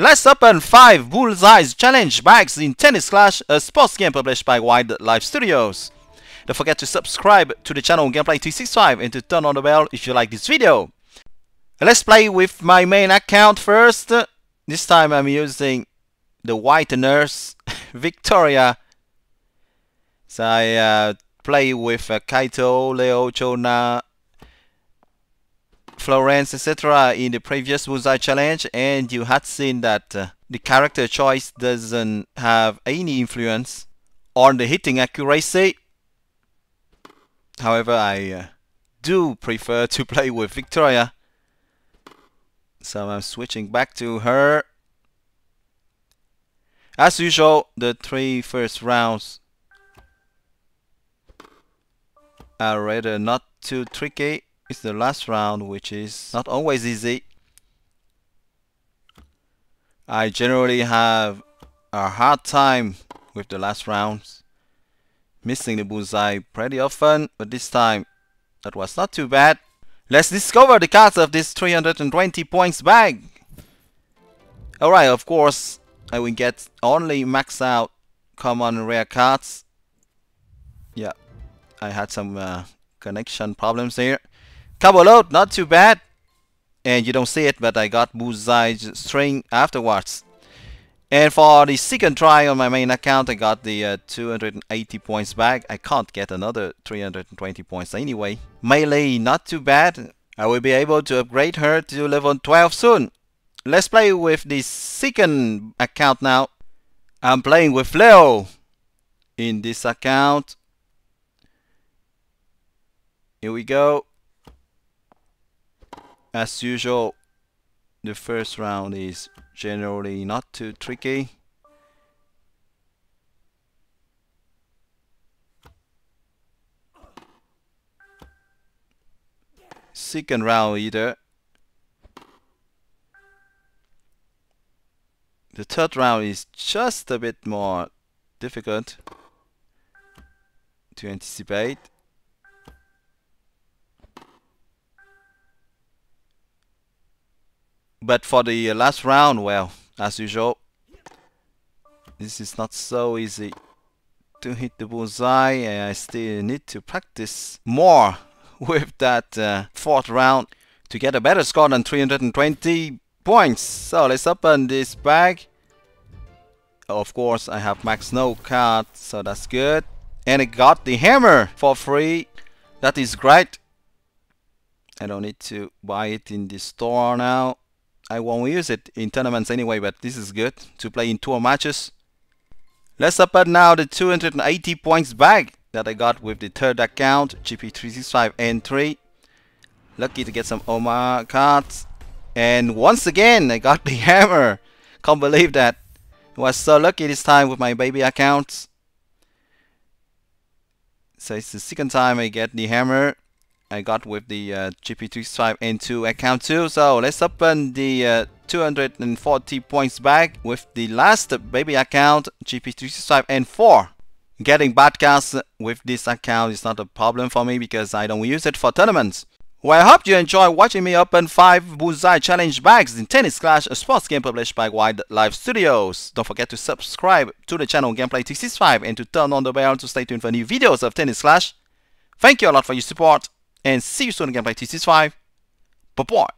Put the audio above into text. Let's open 5 BullsEye Challenge bags in Tennis Clash, a sports game published by Wildlife Studios. Don't forget to subscribe to the channel GamePlays365 and to turn on the bell if you like this video. Let's play with my main account first. This time I'm using the white nurse, Victoria. So I play with Kaito, Leo, Chona, Florence, etc. in the previous BullsEye Challenge, and you had seen that the character choice doesn't have any influence on the hitting accuracy. However, I do prefer to play with Victoria, so I'm switching back to her. As usual, the 3 first rounds are rather not too tricky. It's the last round, which is not always easy. I generally have a hard time with the last rounds, missing the bullseye pretty often, but this time that was not too bad. Let's discover the cards of this 320 points bag. Alright, of course, I will get only max out common rare cards. Yeah, I had some connection problems here. Couple load, not too bad, and you don't see it, but I got bullseye string afterwards. And for the second try on my main account, I got the 280 points back. I can't get another 320 points anyway. Melee, not too bad. I will be able to upgrade her to level 12 soon. Let's play with the second account now. I'm playing with Leo in this account. Here we go. As usual, the first round is generally not too tricky. Second round either. The third round is just a bit more difficult to anticipate. But for the last round, well, as usual, this is not so easy to hit the bullseye, and I still need to practice more with that fourth round to get a better score than 320 points. So let's open this bag. Of course, I have max no card, so that's good. And I got the hammer for free. That is great. I don't need to buy it in the store now. I won't use it in tournaments anyway, but this is good to play in tour matches. Let's open now the 280 points bag that I got with the third account, GP365N3. Lucky to get some Omar cards. And once again, I got the hammer. Can't believe that. I was so lucky this time with my baby accounts. So it's the second time I get the hammer. I got with the GP365N2 account too. So let's open the 240 points back with the last baby account, GP365N4. Getting bad cards with this account is not a problem for me because I don't use it for tournaments. Well, I hope you enjoy watching me open 5 BullsEye Challenge bags in Tennis Clash, a sports game published by Wildlife Studios. Don't forget to subscribe to the channel GamePlays365 and to turn on the bell to stay tuned for new videos of Tennis Clash. Thank you a lot for your support. And see you soon again by TCS5. Bye-bye.